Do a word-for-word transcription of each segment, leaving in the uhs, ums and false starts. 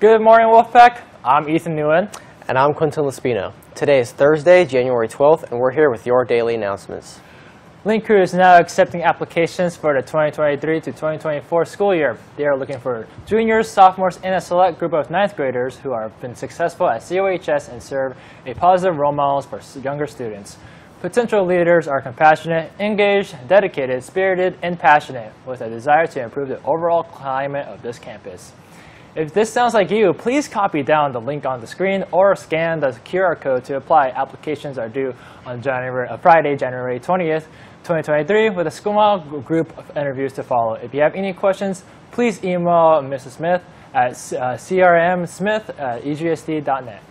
Good morning, Wolfpack. I'm Ethan Nguyen. And I'm Quinton Laspino. Today is Thursday, January twelfth, and we're here with your daily announcements. Link Crew is now accepting applications for the twenty twenty-three to twenty twenty-four school year. They are looking for juniors, sophomores, and a select group of ninth graders who have been successful at C O H S and serve a positive role model for younger students. Potential leaders are compassionate, engaged, dedicated, spirited, and passionate, with a desire to improve the overall climate of this campus. If this sounds like you, please copy down the link on the screen or scan the Q R code to apply. Applications are due on January, uh, Friday, January twentieth, twenty twenty-three, with a school model group of interviews to follow. If you have any questions, please email Missus Smith at uh, c r m smith at e g s d dot net.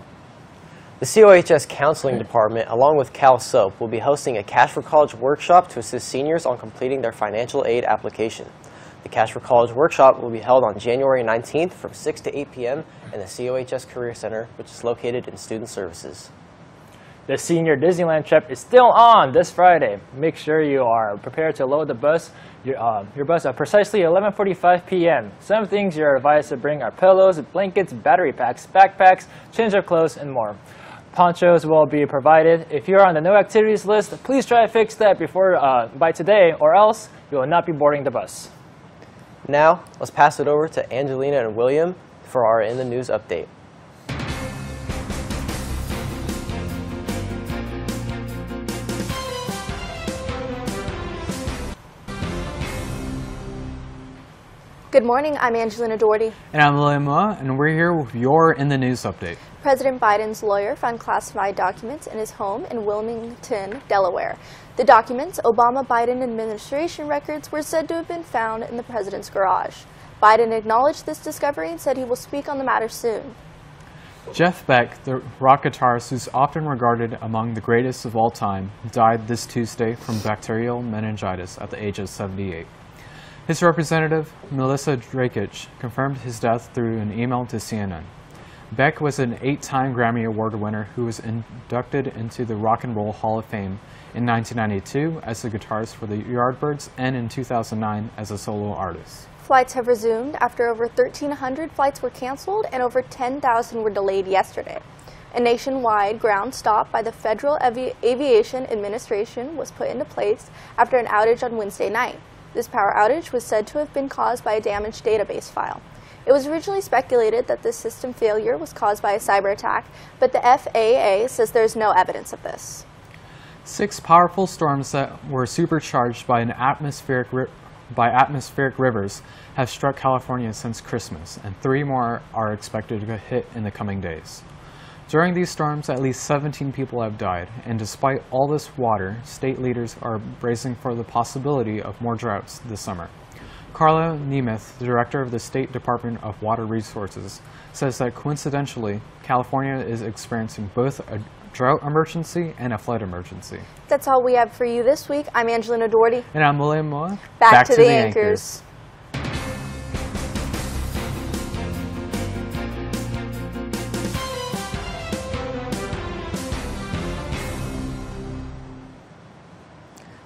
The C O H S Counseling Department, along with CalSoap, will be hosting a Cash for College workshop to assist seniors on completing their financial aid application. The Cash for College workshop will be held on January nineteenth from six to eight p m in the C O H S Career Center, which is located in Student Services. The Senior Disneyland trip is still on this Friday. Make sure you are prepared to load the bus, your, uh, your bus at precisely eleven forty-five p m Some things you're advised to bring are pillows, blankets, battery packs, backpacks, change of clothes, and more. Ponchos will be provided. If you're on the no activities list, please try to fix that before, uh, by today, or else you will not be boarding the bus. Now, let's pass it over to Angelina and William for our In the News update. Good morning, I'm Angelina Doherty. And I'm William Moore, and we're here with your In the News update. President Biden's lawyer found classified documents in his home in Wilmington, Delaware. The documents, Obama-Biden administration records, were said to have been found in the president's garage. Biden acknowledged this discovery and said he will speak on the matter soon. Jeff Beck, the rock guitarist who's often regarded among the greatest of all time, died this Tuesday from bacterial meningitis at the age of seventy-eight. His representative, Melissa Drakeich, confirmed his death through an email to C N N. Beck was an eight-time Grammy Award winner who was inducted into the Rock and Roll Hall of Fame in nineteen ninety-two as a guitarist for the Yardbirds and in two thousand nine as a solo artist. Flights have resumed after over thirteen hundred flights were canceled and over ten thousand were delayed yesterday. A nationwide ground stop by the Federal Avi- Aviation Administration was put into place after an outage on Wednesday night. This power outage was said to have been caused by a damaged database file. It was originally speculated that this system failure was caused by a cyber attack, but the F A A says there is no evidence of this. Six powerful storms that were supercharged by, an atmospheric ri by atmospheric rivers have struck California since Christmas, and three more are expected to hit in the coming days. During these storms, at least seventeen people have died, and despite all this water, state leaders are bracing for the possibility of more droughts this summer. Carla Nemeth, the director of the State Department of Water Resources, says that coincidentally, California is experiencing both a drought emergency and a flood emergency. That's all we have for you this week. I'm Angelina Doherty. And I'm William Moore. Back, Back to, to the, the anchors. anchors.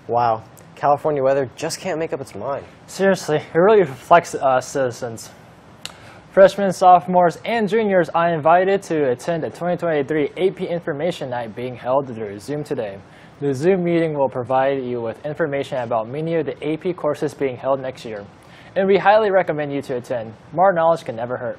Wow. California weather just can't make up its mind. Seriously, it really reflects us citizens. Freshmen, sophomores, and juniors are invited to attend the twenty twenty-three A P Information Night being held through Zoom today. The Zoom meeting will provide you with information about many of the A P courses being held next year, and we highly recommend you to attend. More knowledge can never hurt.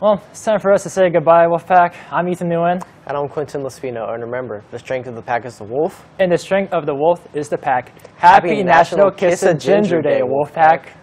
Well, it's time for us to say goodbye, Wolfpack. I'm Ethan Nguyen. And I'm Quinton Laspino. And remember, the strength of the pack is the wolf. And the strength of the wolf is the pack. Happy, Happy National, National Kiss a Ginger Day, Wolfpack.